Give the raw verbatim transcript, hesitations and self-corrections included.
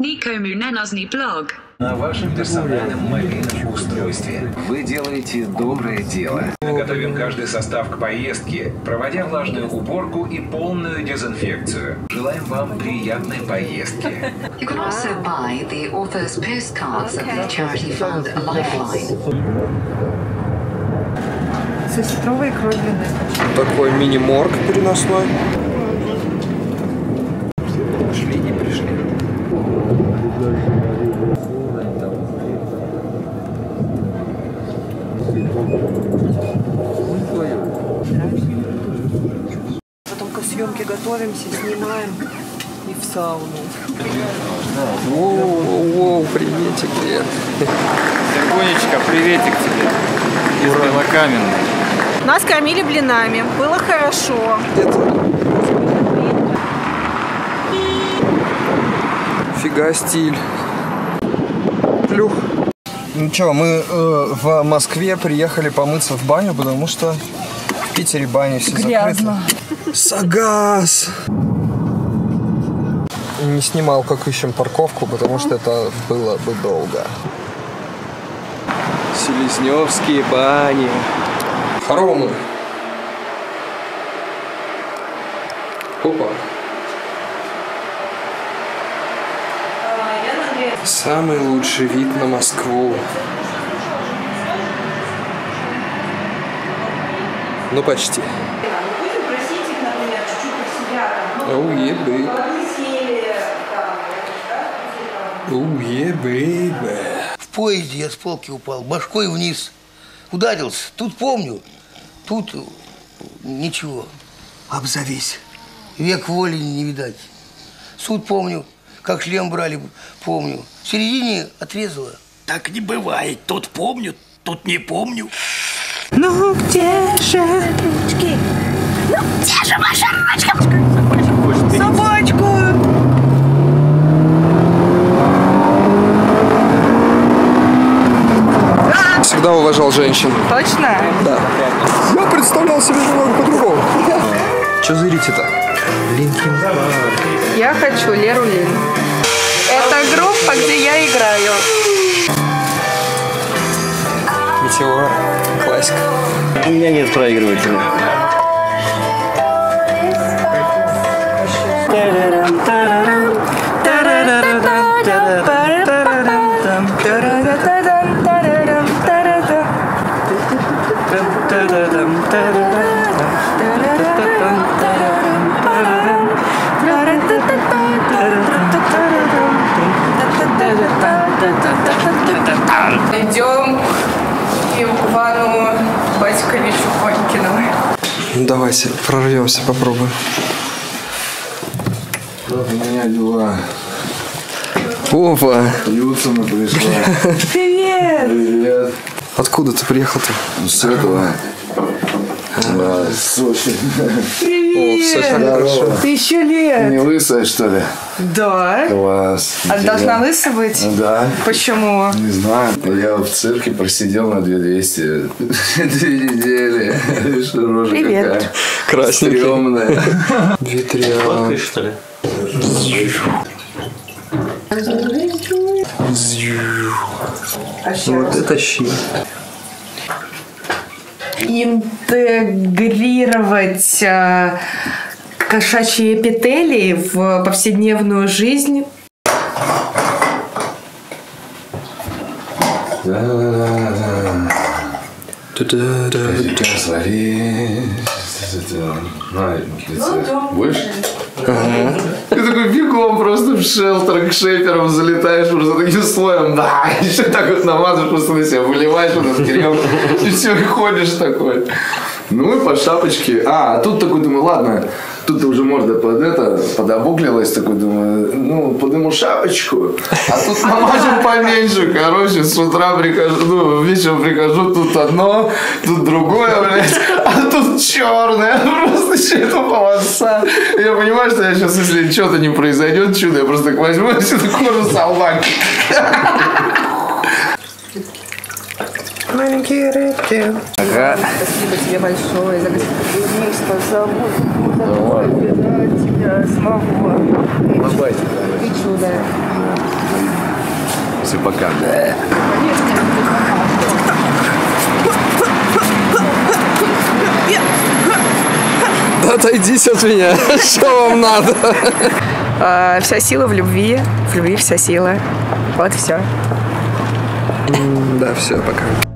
Никому не нужен блог. На вашем персональном мобильном устройстве вы делаете доброе дело. Мы готовим каждый состав к поездке, проводя влажную уборку и полную дезинфекцию. Желаем вам приятной поездки. Сосетровые кровины. Такой мини-морг переносной. Шли не пришли. Потом ко съемке готовимся, снимаем и в сауну. Воу, приветик, привет. Сергунечка, приветик тебе. Ура, лакаменный. Нас кормили блинами, было хорошо. Фига стиль. Плюх. Ну что, мы э, в Москве приехали помыться в баню, потому что в Питере бани все грязно. Закрыты. Сагаз! Не снимал, как ищем парковку, потому что это было бы долго. Селезневские бани. Хоромы. Опа. Самый лучший вид на Москву. Ну почти. Оу-е-бэйбэ. Оу-е-бэйбэ. В поезде я с полки упал, башкой вниз. Ударился. Тут помню, тут ничего. Обзовись. Век воли не видать. Суд помню. Как шлем брали, помню. В середине отрезала. Так не бывает. Тут помню, тут не помню. Ну где же ручки? Ну где же ваша ручка? Собачку. Собачку. Всегда уважал женщин. Точно? Да. Я представлял себе немного по-другому. Че зырите-то? Я хочу Леру Лин. Это группа, где я играю. Метеор. Классика. У меня нет проигрывателя. Идем и в ванну батьковичу Конькиновой. Ну давайте прорвемся, попробуем. Как у меня дела? Опа! Люцина пришла. Привет! Привет! Откуда ты приехал-то? С этого. Да, Сочи. Привет! О, Сочи, хорошо. Тысячу лет! Не лысая, что ли? Да. Класс. А должна лысая быть? Да. Почему? Не знаю. Я в цирке просидел на две тысячи двести. Две недели. Привет. Красненькая. Стремная. Витрина. Фоткаешь, что ли? Вот это щит. Интегрировать а, кошачьи эпителии в повседневную жизнь. Больше? Ты такой бегом просто в шелтер к шейперам залетаешь, просто таким слоем, да, еще так вот намазываешь, просто на себя выливаешь, вот этот крем, и все, и ходишь такой. Ну и по шапочке. А, тут такой, думаю, ладно, тут уже морда под это, подобуклилась, такой, думаю, ну, подниму шапочку, а тут намажу поменьше, короче, с утра прихожу, ну, вечером прихожу, тут одно, тут другое, блядь, а тут черное, просто еще эта полоса. Я понимаю, что я сейчас, если что-то не произойдет, чудо, я просто так возьму эту кожу салбаки. Маленькие рыбки. Ага. Спасибо тебе большое за гостеприимство, за музыку, за тебя самого. Ты чудо. все пока. Отойдите от меня, что вам надо? А, вся сила в любви, в любви вся сила. Вот все. Да, все, пока.